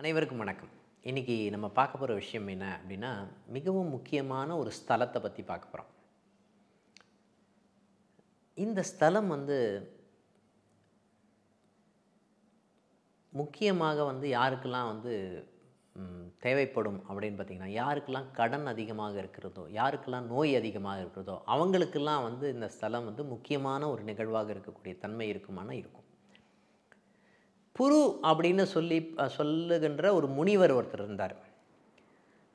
அனைவருக்கும் வணக்கம். இன்னைக்கு நம்ம பார்க்க போற விஷயம் என்ன அப்படினா மிகவும் முக்கியமான ஒரு ஸ்தலத்தை பத்தி பார்க்க போறோம். இந்த ஸ்தலம் வந்து முக்கியமாக வந்து யாருக்கெல்லாம் வந்து தேவைப்படும் அப்படினு பாத்தீங்கன்னா யாருக்கெல்லாம் கடன் அதிகமாக இருக்குதோ, யாருக்கெல்லாம் நோய் அதிகமாக இருக்குதோ அவங்களுக்கெல்லாம் வந்து இந்த ஸ்தலம் வந்து முக்கியமான ஒரு நிகழ்வாக இருக்கக்கூடிய தன்மை இருக்குமானா இருக்கும். புரு அப்படினு சொல்லுகின்ற ஒரு முனிவர் ஒருத்தர் இருந்தார்.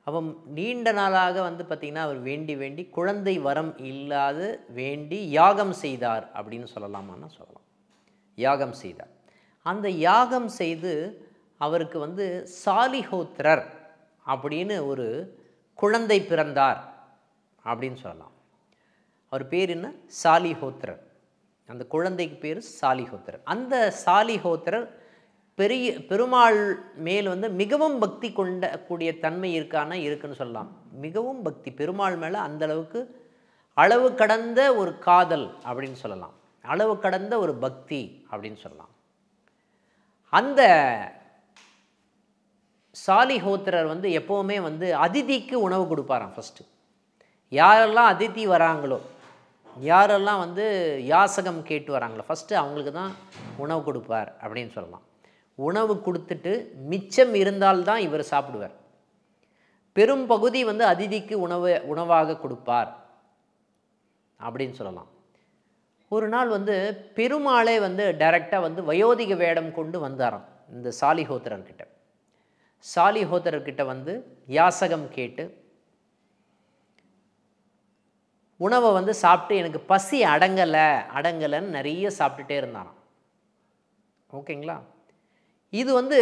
அவன் நீண்ட நாளாக வந்து பாத்தீங்கன்னா அவர் வேண்டி குழந்தை வரம் இல்லாத வேண்டி யாகம் செய்தார் அப்படினு சொல்லலாமான்னு சொல்லலாம். யாகம் செய்தார். அந்த யாகம் செய்து அவருக்கு வந்து சாலிஹோத்ரர் அப்படினு ஒரு குழந்தை பிறந்தார் அப்படினு சொல்லலாம். அவர் பேர் என்ன? சாலிஹோத்ரர். அந்த குழந்தைக்கு பேர் சாலிஹோத்ரர். அந்த சாலிஹோத்ரர் பெருமாள் மேல் வந்து மிகவும் பக்தி கொண்ட கூடிய தன்மை இருக்குன்னு சொல்லலாம். மிகவும் பக்தி, பெருமாள் மேல அந்த அளவுக்கு அளவு கடந்த ஒரு காதல் அப்படினு சொல்லலாம். அளவு கடந்த ஒரு பக்தி அப்படினு சொல்லலாம். அந்த சாலிஹோத்ரர் வந்து எப்பவுமே வந்து அதிதிக்கு உணவு கொடுப்பாராம். ஃபர்ஸ்ட் யாரெல்லாம் அதிதி வராங்களோ, யாரெல்லாம் வந்து யாசகம் கேட்டு வராங்களோ ஃபர்ஸ்ட்டு அவங்களுக்கு தான் உணவு கொடுப்பார் அப்படின்னு சொல்லலாம். உணவு கொடுத்துட்டு மிச்சம் இருந்தால்தான் இவர் சாப்பிடுவார். பெரும்பகுதி வந்து அதிதிக்கு உணவாக கொடுப்பார் அப்படின்னு சொல்லலாம். ஒரு நாள் வந்து பெருமாளே வந்து டைரெக்டாக வந்து வயோதிக வேடம் கொண்டு வந்தாராம் இந்த சாலிஹோத்ரர்கிட்ட. சாலிஹோத்ரர்கிட்ட வந்து யாசகம் கேட்டு உணவை வந்து சாப்பிட்டு எனக்கு பசி அடங்கலைன்னு நிறைய சாப்பிட்டுட்டே இருந்தாராம். ஓகேங்களா? இது வந்து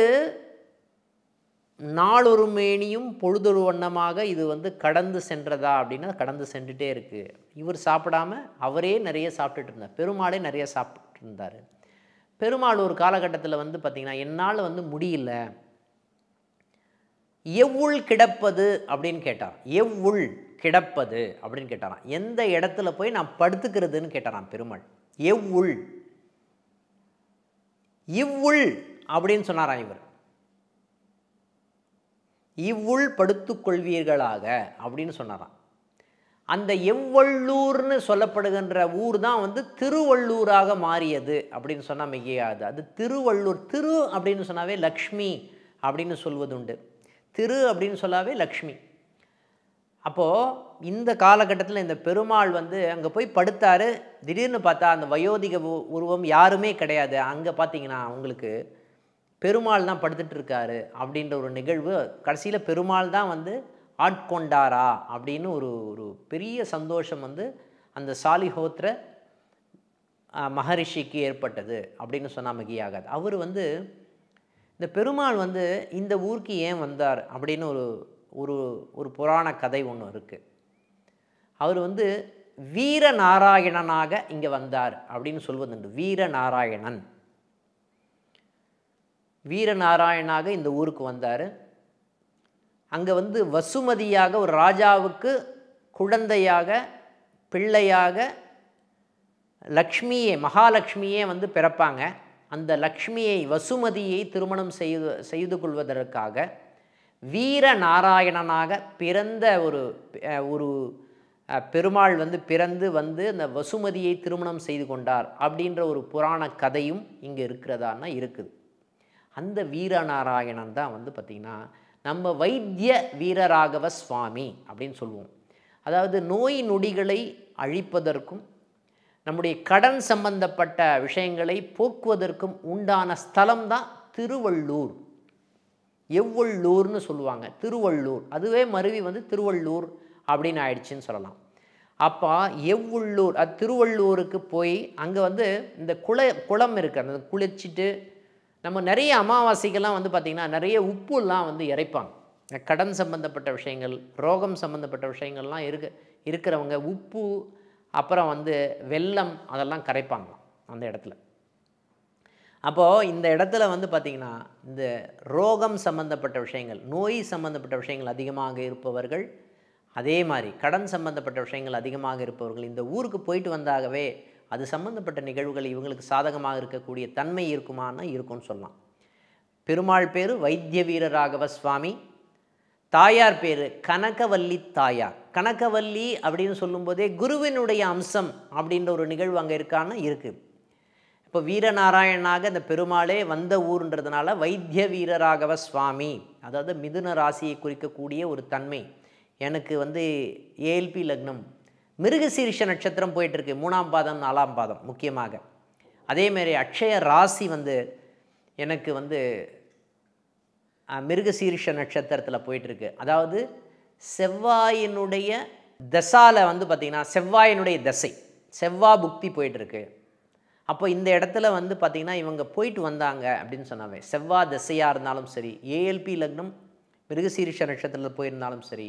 நாளொரு மேனியும் பொழுதொரு வண்ணமாக இது வந்து கடந்து சென்றதா அப்படின்னா கடந்து சென்றுட்டே இருக்கு. இவர் சாப்பிடாம அவரே நிறைய சாப்பிட்டுட்டு இருந்தார். பெருமாளே நிறைய சாப்பிட்டு இருந்தார். பெருமாள் ஒரு காலகட்டத்தில் வந்து பார்த்திங்கன்னா என்னால் வந்து முடியல, எவ்வுள் கிடப்பது அப்படின்னு கேட்டார். எவ்வுள் கிடப்பது அப்படின்னு கேட்டாராம். எந்த இடத்துல போய் நான் படுத்துக்கிறதுன்னு கேட்டாராம் பெருமாள். எவ்வுள் இவ்வுள் அப்படின்னு சொன்னாராம் இவர். இவ்வுள் படுத்துக்கொள்வீர்களாக அப்படின்னு சொன்னாராம். அந்த எவ்வள்ளூர்னு சொல்லப்படுகின்ற ஊர் தான் வந்து திருவள்ளூராக மாறியது அப்படின்னு சொன்னால் மிகையாது. அது திருவள்ளூர். திரு அப்படின்னு சொன்னாவே லக்ஷ்மி அப்படின்னு சொல்வதுண்டு. திரு அப்படின்னு சொல்லாவே லக்ஷ்மி. அப்போது இந்த காலகட்டத்தில் இந்த பெருமாள் வந்து அங்கே போய் படுத்தார். திடீர்னு பார்த்தா அந்த வயோதிக உருவம் யாருமே கிடையாது. அங்கே பார்த்தீங்கன்னா அவங்களுக்கு பெருமாள் தான் படுத்துட்டு இருக்காரு அப்படின்ற ஒரு நிகழ்வு. கடைசியில் பெருமாள் தான் வந்து ஆட்கொண்டாரா அப்படின்னு ஒரு ஒரு பெரிய சந்தோஷம் வந்து அந்த சாலிஹோத்ர மகரிஷிக்கு ஏற்பட்டது அப்படின்னு சொன்னால் மிகையாகாது. அவர் வந்து இந்த பெருமாள் வந்து இந்த ஊருக்கு ஏன் வந்தார் அப்படின்னு ஒரு ஒரு ஒரு புராண கதை ஒன்று இருக்குது. அவர் வந்து வீரநாராயணனாக இங்கே வந்தார் அப்படின்னு சொல்வதுண்டு. வீரநாராயணன் வீரநாராயணனாக இந்த ஊருக்கு வந்தார். அங்கே வந்து வசுமதியாக ஒரு ராஜாவுக்கு குழந்தையாக பிள்ளையாக லக்ஷ்மியே மகாலட்சுமியே வந்து பிறப்பாங்க. அந்த லக்ஷ்மியை வசுமதியை திருமணம் செய்து கொள்வதற்காக வீரநாராயணனாக பிறந்த ஒரு பெருமாள் வந்து பிறந்து வந்து அந்த வசுமதியை திருமணம் செய்து கொண்டார் அப்படின்ற ஒரு புராண கதையும் இங்கே இருக்கிறதான்னா இருக்குது. அந்த வீரநாராயணன் தான் வந்து பார்த்திங்கன்னா நம்ம வைத்திய வீரராகவ சுவாமி அப்படின்னு சொல்லுவோம். அதாவது நோய் நொடிகளை அழிப்பதற்கும் நம்முடைய கடன் சம்பந்தப்பட்ட விஷயங்களை போக்குவதற்கும் உண்டான ஸ்தலம் தான் திருவள்ளூர். எவ்வள்ளூர்னு சொல்லுவாங்க, திருவள்ளூர். அதுவே மருவி வந்து திருவள்ளூர் அப்படின்னு ஆயிடுச்சுன்னு சொல்லலாம். அப்போ எவ்வள்ளூர் அது திருவள்ளூருக்கு போய் அங்கே வந்து இந்த குளம் இருக்குது. அந்த குளிச்சுட்டு நம்ம நிறைய அமாவாசைக்கெல்லாம் வந்து பார்த்திங்கன்னா நிறைய உப்புலாம் வந்து இறைப்பாங்க. கடன் சம்பந்தப்பட்ட விஷயங்கள், ரோகம் சம்பந்தப்பட்ட விஷயங்கள்லாம் இருக்கிறவங்க உப்பு அப்புறம் வந்து வெல்லம் அதெல்லாம் கரைப்பாங்களாம் அந்த இடத்துல. அப்போது இந்த இடத்துல வந்து பார்த்திங்கன்னா இந்த ரோகம் சம்பந்தப்பட்ட விஷயங்கள், நோய் சம்பந்தப்பட்ட விஷயங்கள் அதிகமாக இருப்பவர்கள், அதே மாதிரி கடன் சம்பந்தப்பட்ட விஷயங்கள் அதிகமாக இருப்பவர்கள் இந்த ஊருக்கு போயிட்டு வந்தாகவே அது சம்பந்தப்பட்ட நிகழ்வுகள் இவங்களுக்கு சாதகமாக இருக்கக்கூடிய தன்மை இருக்குமானா இருக்கும்னு சொல்லலாம். பெருமாள் பேரு வைத்திய வீரராகவ சுவாமி, தாயார் பேரு கனகவல்லி தாயார். கனகவல்லி அப்படின்னு சொல்லும்போதே குருவினுடைய அம்சம் அப்படின்ற ஒரு நிகழ்வு அங்கே இருக்கான்னு இருக்குது. இப்போ வீரநாராயணனாக அந்த பெருமாளே வந்த ஊருன்றதுனால வைத்திய வீரராகவ சுவாமி, அதாவது மிதுன ராசியை குறிக்கக்கூடிய ஒரு தன்மை. எனக்கு ஏஎல்பி லக்னம், மிருகசீரிஷ நட்சத்திரம் போயிட்டுருக்கு, 3ஆம் பாதம் 4ஆம் பாதம் முக்கியமாக. அதேமாரி அக்ஷய ராசி எனக்கு மிருகசீரிஷ நட்சத்திரத்தில் போயிட்டுருக்கு. அதாவது செவ்வாயினுடைய தசாவில் பார்த்திங்கன்னா செவ்வாயினுடைய தசை, செவ்வாய் புக்தி போயிட்டுருக்கு. அப்போ இந்த இடத்துல பார்த்திங்கன்னா இவங்க போயிட்டு வந்தாங்க அப்படின்னு சொன்னாவே, செவ்வாய் தசையாக இருந்தாலும் சரி, ஏஎல்பி லக்னம் மிருகசீரிஷ நட்சத்திரத்தில் போயிருந்தாலும் சரி,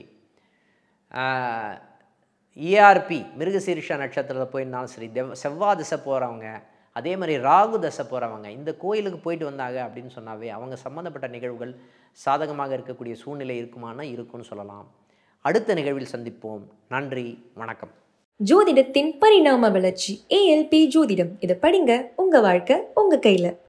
ERP மிருகசீரிஷ நட்சத்திரத்தில் போயிருந்தாலும் சரி, செவ்வாய் தசை போகிறவங்க, அதே மாதிரி ராகு தசை போகிறவங்க இந்த கோயிலுக்கு போயிட்டு வந்தாங்க அப்படின்னு சொன்னாவே அவங்க சம்மந்தப்பட்ட நிகழ்வுகள் சாதகமாக இருக்கக்கூடிய சூழ்நிலை இருக்குமானா இருக்குன்னு சொல்லலாம். அடுத்த நிகழ்வில் சந்திப்போம். நன்றி, வணக்கம். ஜோதிடத்தின் பரிணாம வளர்ச்சி, ALP ஜோதிடம், இதை படிங்க, உங்கள் வாழ்க்கை உங்கள் கையில்.